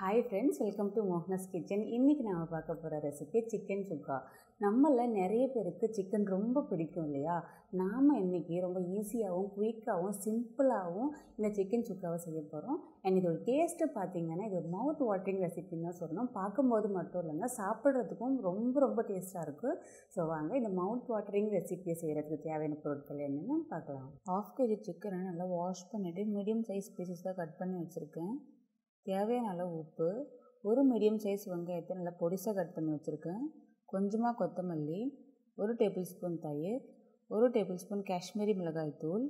Hi friends, welcome to Mohana's Kitchen. இன்னைக்கு நாம பார்க்க போற ரெசிபி chicken chukka. நம்மள நிறைய பேருக்கு chicken ரொம்ப பிடிக்கும் இல்லையா? நாம இன்னைக்கு ரொம்ப ஈஸியாவும் குயிக்காவும் சிம்பிளாவும் இந்த chicken chukkaவை செய்ய போறோம். and இதோட டேஸ்ட் பாத்தீங்கன்னா இது மவுத் வாட்டரிங் ரெசிபின்னு சொல்லணும். பாக்கும்போது மட்டும் இல்லங்க சாப்பிடுறதுக்கும் ரொம்ப ரொம்ப டேஸ்டா இருக்கு. சோ வாங்க இந்த மவுத் வாட்டரிங் ரெசிபியை செய்யறதுக்கு தேவையான பொருட்கள் என்னன்னு பார்க்கலாம். 1/2 kg chicken நல்லா வாஷ் பண்ணிட்டு மீடியம் சைஸ் பீசஸா கட் பண்ணி வச்சிருக்கேன். தேவையான அளவு உப்பு, ஒரு மீடியம் சைஸ் வெங்காயத்தை நல்லா பொடிசா கட் பண்ணி வச்சிருக்கேன். கொஞ்சமா கொத்தமல்லி, 1 டேபிள்ஸ்பூன் தயிர், 1 டேபிள்ஸ்பூன் காஷ்மீரி மிளகாய் தூள்,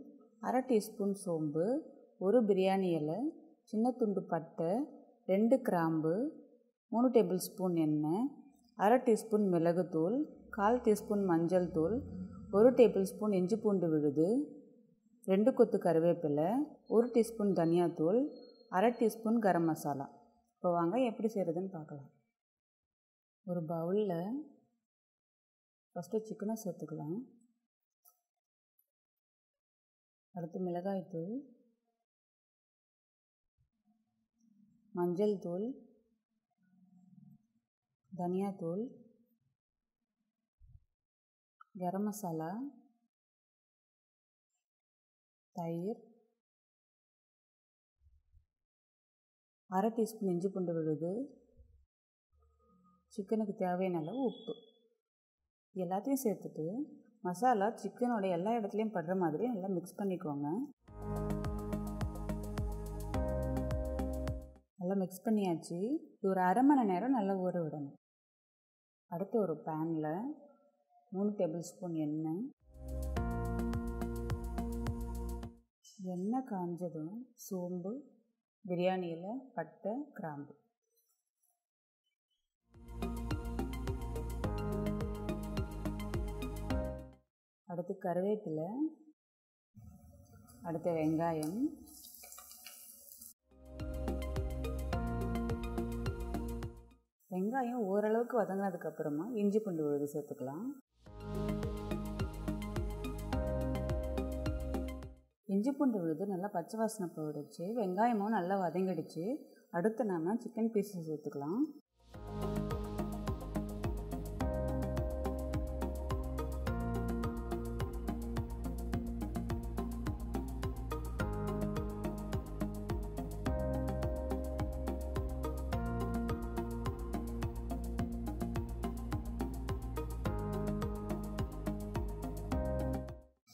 1/2 டீஸ்பூன் சோம்பு, 1 பிரியாணி இலை, சின்ன துண்டு பட்டை, 2 கிராம்பு, 3 டேபிள்ஸ்பூன் எண்ணெய், 1/2 டீஸ்பூன் மிளகு தூள், 1/4 டீஸ்பூன் மஞ்சள் தூள், 1 டேபிள்ஸ்பூன் இஞ்சி பூண்டு விழுது, 2 கொத்து கறிவேப்பிலை, 1 டீஸ்பூன் தனியா தூள், 1/2 teaspoon garam masala. இப்போ வாங்க எப்படி செய்யறதுன்னு பார்க்கலாம். ஒரு பவுல்ல first chicken சேர்த்துக்கலாம். அடுத்து மிளகாய் தூள், மஞ்சள் தூள், தனியா தூள், garam masala, தயிர், 1/2 டீஸ்பூன் இஞ்சி பூண்டு விழுது, சிக்கனுக்கு தேவையான அளவு உப்பு, எல்லாத்தையும் சேர்த்துட்டு மசாலா சிக்கனோட எல்லா இடத்துலையும் படுற மாதிரி நல்லா மிக்ஸ் பண்ணிக்கோங்க. நல்லா மிக்ஸ் பண்ணியாச்சு. இது ஒரு 1/2 மணி நேரம் நல்லா ஊற விடணும். அடுத்து ஒரு பேனில் 3 டேபிள்ஸ்பூன் எண்ணெய், எண்ணெய் காஞ்சதும் சோம்பு, பிரியாணி இலை, பட்டை, கிராம்பு, அடுத்து கறிவேப்பிலை, அடுத்து வெங்காயம், ஓரளவுக்கு வதங்கினதுக்கு அப்புறமா இஞ்சி பூண்டு விழுது சேர்த்துக்கலாம். இஞ்சி பூண்டு விழுது நல்லா பச்சை வாசனை போயிடுச்சு, வெங்காயமும் நல்லா வதங்கிடுச்சு. அடுத்து நாம் சிக்கன் பீஸஸ் சேர்த்துக்கலாம்.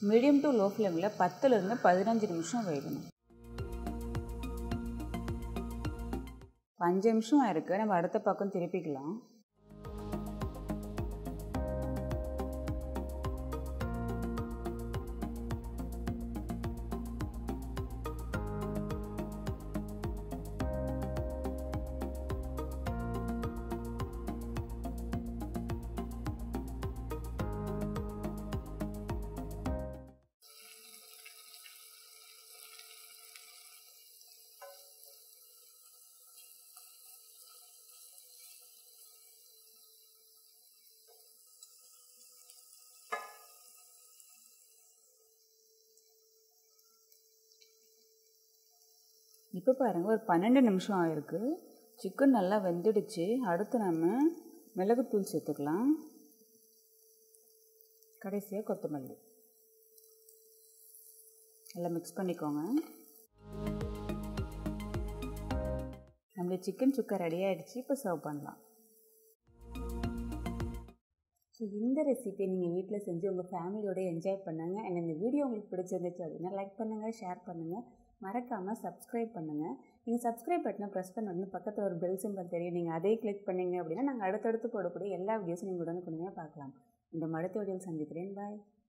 மீடியம் டு லோ ஃப்ளேமில் 10லிருந்து 15 நிமிஷம் வேகணும். 5 நிமிஷம் ஆயிருக்கு. நம்ம அடுத்த பக்கம் திருப்பிக்கலாம். இப்போ பாருங்கள், ஒரு 12 நிமிஷம் ஆயிருக்கு. சிக்கன் நல்லா வெந்துடுச்சு. அடுத்து நம்ம மிளகுத்தூள் சேர்த்துக்கலாம். கடைசியாக கொத்தமல்லி. நல்லா மிக்ஸ் பண்ணிக்கோங்க. நம்மளுடைய சிக்கன் சுக்கா ரெடி ஆகிடுச்சு. இப்போ சர்வ் பண்ணலாம். ஸோ இந்த ரெசிபியை நீங்கள் வீட்டில் செஞ்சு உங்கள் ஃபேமிலியோடு என்ஜாய் பண்ணுங்க. அண்ட் இந்த வீடியோ உங்களுக்கு பிடிச்சிருந்துச்சு அப்படின்னா லைக் பண்ணுங்கள், ஷேர் பண்ணுங்கள், மறக்காமல் சப்ஸ்கிரைப் பண்ணுங்கள். நீங்கள் சப்ஸ்கிரைப் பட்டனை ப்ரெஸ் பண்ண பக்கத்தில் ஒரு பெல் சிம்பல் தெரியும். நீங்கள் அதே கிளிக் பண்ணிங்க அப்படின்னா நாங்கள் அடுத்தடுத்து போடக்கூடிய எல்லா வீடியோஸும் நீங்கள் உடனுக்குடனே பார்க்கலாம். இந்த மடத்த வீடியோவில் சந்திக்கிறேன். பாய்.